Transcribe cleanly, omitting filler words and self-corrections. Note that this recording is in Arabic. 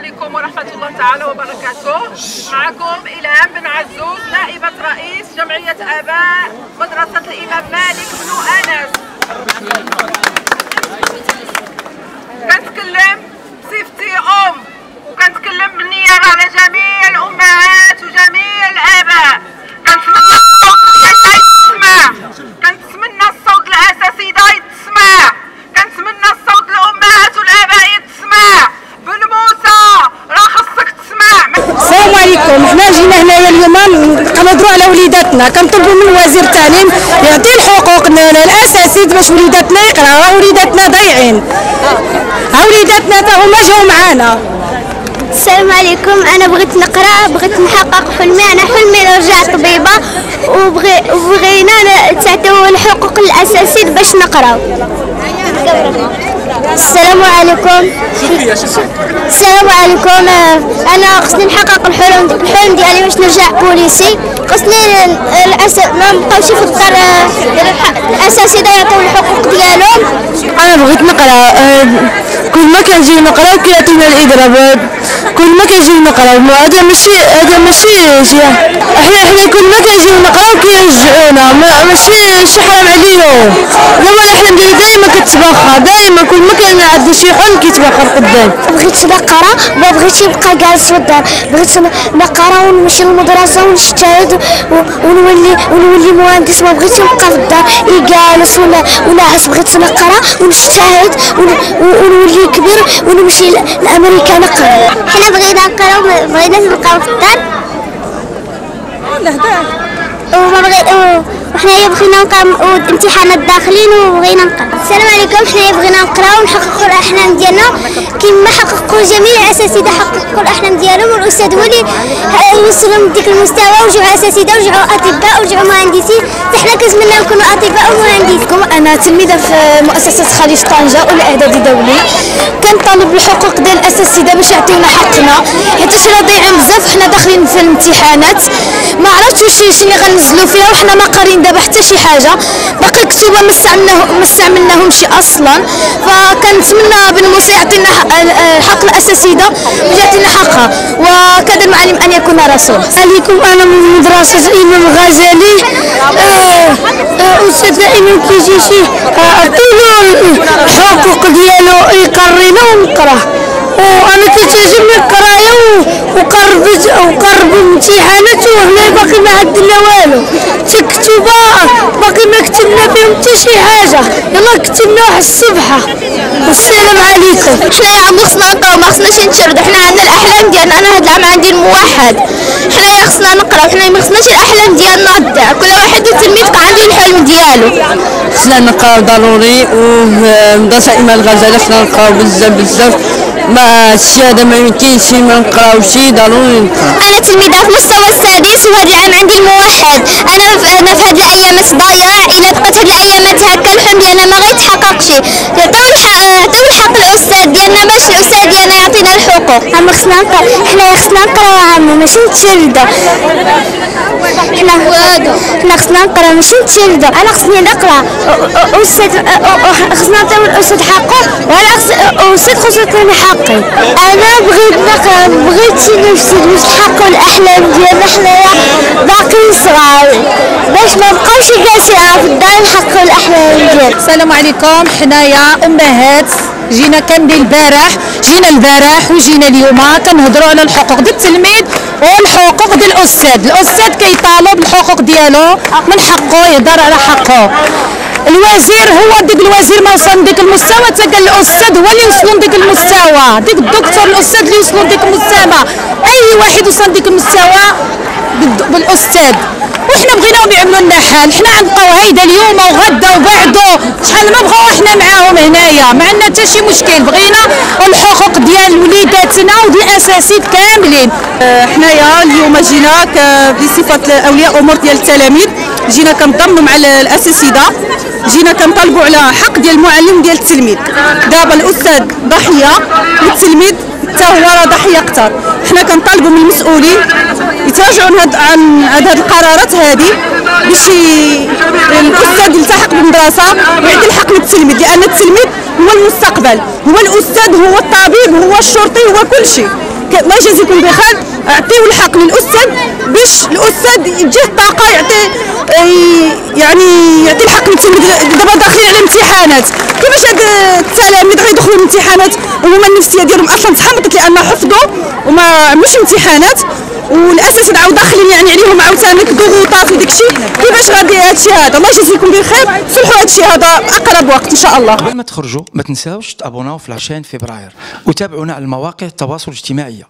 عليكم ورحمة الله تعالى وبركاته. معكم إلهام بن عزوز نائبة رئيس جمعية آباء مدرسة الإمام مالك بن أنس. كنتكلم بصفتي أم وكنتكلم بالنيابة على جميع الأمهات وجميع الآباء. كنتمنى الصوت الأساسي دا يتسمع. كنتمنى الصوت الأمهات والآباء يتسمع. بن موسى راه خصك تسمع. السلام عليكم. حنا جينا هنايا اليوم نهضروا على وليداتنا. كنطلبوا من وزير التعليم يعطي الحقوقنا الأساسي باش وليداتنا يقراو. راه وليداتنا ضايعين، ها وليداتنا تا هما جاو معانا. السلام عليكم. انا بغيت نقرا، بغيت نحقق حلمي. انا حلمي نرجع طبيبه، وبغينا تعطيو الحقوق الاساسيه باش نقراو. السلام عليكم. السلام عليكم. انا خصني نحقق الحلم ديالي باش نرجع بوليسي. خصني ما نبقاوش في الدار الاساسيه يعطيو الحقوق ديالهم. انا بغيت نقرا. كل ما كنجيو نقراو كيعطيونا الاضراب. كل ما كنجيو نقراو، هذا ماشي شي حنا كل ما كنجيو نقراو كيرجعونا، ماشي شي حرام عليهم. دابا حنا دايما كتباخر، دايما كل ما كان عندي شي حل كيتباخر قدام. بغيت نقرا، ما بغيتش نبقى جالس في الدار. بغيت نقرا ونمشي للمدرسه ونجتهد ونولي مهندس. ما بغيتش نبقى في الدار جالس ولاعس. بغيت نقرا ونجتهد ونولي كبير ونمشي لامريكا نقرا. حنا بغينا نقراو، ما بغيناش نبقاو في الدار. نهضر وما بغينا، وحنايا بغينا نقراو الامتحانات داخلين وبغينا نقراو. السلام عليكم. حنايا بغينا نقراو ونحققوا الاحلام ديالنا كما حققوا جميع الاساتذه، حققوا الاحلام ديالهم. والاستاذ ولي وصلهم لديك المستوى، ورجعوا اساتذه ورجعوا اطباء ورجعوا مهندسين. حنا كنتمنى نكونوا اطباء ومهندسين. انا تلميذه في مؤسسه خليج طنجة والاعدادي الدولي. كنطالب بالحقوق ديال الاساتذه باش يعطيونا حقنا، حيت حنا ضايعين بزاف. حنا داخلين في الامتحانات ما عرفتش واش اللي غنزلوا فيها، وحنا ما قارين دابا حتى شي حاجه. باقي الكتوبه ما استعملناهمش اصلا. فكنتمنى بن موسى يعطينا حق الاساسيده ويعطينا حقها، وكذا المعلم ان يكون رسول. عليكم. انا من مدرسه الامام الغزالي. استاذ ايمن كيجي شي اعطينا الحقوق ديالو يقرينا ونقراه. وانا كتعجبني القرايه وقرب الامتحانات، وهنا باقي ما عندنا والو. تكتبه باقي ما كتبنا فيهم حتى شي حاجه. يلا كتبنا واحد الصفحه. والسلام عليكم. حنايا عمرنا خصنا نقراو، ما خصناش نتشردوا. حنا عندنا الاحلام ديالنا. انا هاد العام عندي الموحد. حنايا خصنا نقراو، حنايا ما خصناش الاحلام ديالنا تضيع. كل واحد وتلميذ عنده الحلم ديالو. خصنا نقراو ضروري. ومدرسه إمام الغزالي خصنا نقراو بزاف بزاف. ما هادشي هذا ما يمكنش ما نقراوش، ضروري نقراو. انا تلميذه في المستوى السادس، وهاد العام عندي الموحد. انا في هاد الايامات ضايعه. الا بقيت هاد الايامات هكا الحلم ديالنا ما غيتحققش. عطيو الحق الاستاذ ديالنا باش الاستاذ ديالنا يعطينا الحقوق. اما خصنا نقراو، حنايا خصنا نقراو عامه ماشي نتشردوا. حنا خصنا نقراو ماشي نتشردوا. انا خصني نقرا. الاستاذ خصنا نعطيو الاستاذ حقه، وانا الاستاذ خصو يعطيني حقي. انا بغيت نقرا، ما بغيتش نفسد نحققوا الاحلام ديالنا. حنايا باقيين صغار باش ما نبقاوش جالسين في الدار نحققوا الاحلام ديالنا. السلام عليكم. حنايا امهات جينا البارح وجينا اليوم كنهضروا على الحقوق ديال التلميذ والحقوق ديال الاستاذ. الاستاذ كيطالب الحقوق ديالو، من حقه يهضر على حقه. الوزير هو ديك الوزير ما وصل لديك المستوى، حتى قال الاستاذ هو اللي وصلوا لديك المستوى. ديك الدكتور الاستاذ اللي وصلوا لديك المستوى. اي واحد وصل لديك المستوى بالاستاذ. وحنا بغيناهم يعملوا لنا حل. حنا غنبقاو هايده اليوم وغدا وبعده شحال ما بغاو حنا معاهم هنايا. ما عندنا حتى شي مشكل. بغينا الحقوق ديال وليداتنا وديال الاساسيد كاملين. حنايا اليوم جينا بصفه اولياء امور ديال التلاميذ. جينا كنضموا مع الاساسيده. جينا كنطالبوا على حق ديال المعلم ديال التلميذ. دابا الاستاذ ضحيه والتلميذ حتى هو ضحيه اكثر. حنا كنطالبوا من المسؤولين يتراجعوا عن هذه القرارات هذه، باش الاستاذ يلتحق بالمدرسه ويعطي الحق للتلميذ. لان التلميذ هو المستقبل، هو الاستاذ، هو الطبيب، هو الشرطي، هو كل شيء. الله يجازيكم بخير، اعطيوا الحق للاستاذ باش الاستاذ يجيه الطاقه يعطي يعني يعطي الحق للتلاميذ. دابا داخلين على امتحانات، كيفاش هاد التلاميذ غيدخلوا الامتحانات وهما النفسيه ديالهم اصلا تحبطت لان حفظوا وما عملوش امتحانات، والاساس عاود داخلين يعني عليهم عاوتاني ضغوطات وداك الشيء، كيفاش غادي هادشي هذا؟ الله يجازيكم بخير، صلحوا هادشي هذا اقرب وقت ان شاء الله. قبل ما تخرجوا ما تنساوش تابوناو في العشان فبراير وتابعونا على المواقع التواصل الاجتماعي.